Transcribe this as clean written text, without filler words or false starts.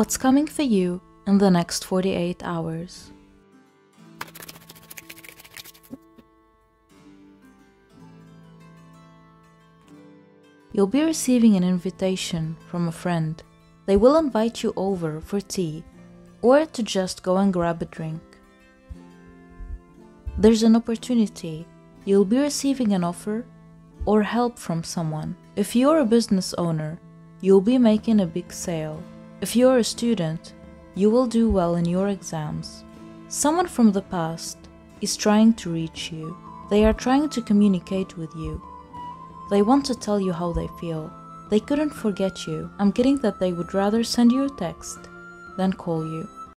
what's coming for you in the next 48 hours. You'll be receiving an invitation from a friend. They will invite you over for tea or to just go and grab a drink. There's an opportunity. You'll be receiving an offer or help from someone. If you're a business owner, you'll be making a big sale. If you're a student, you will do well in your exams. Someone from the past is trying to reach you. They are trying to communicate with you. They want to tell you how they feel. They couldn't forget you. I'm getting that they would rather send you a text than call you.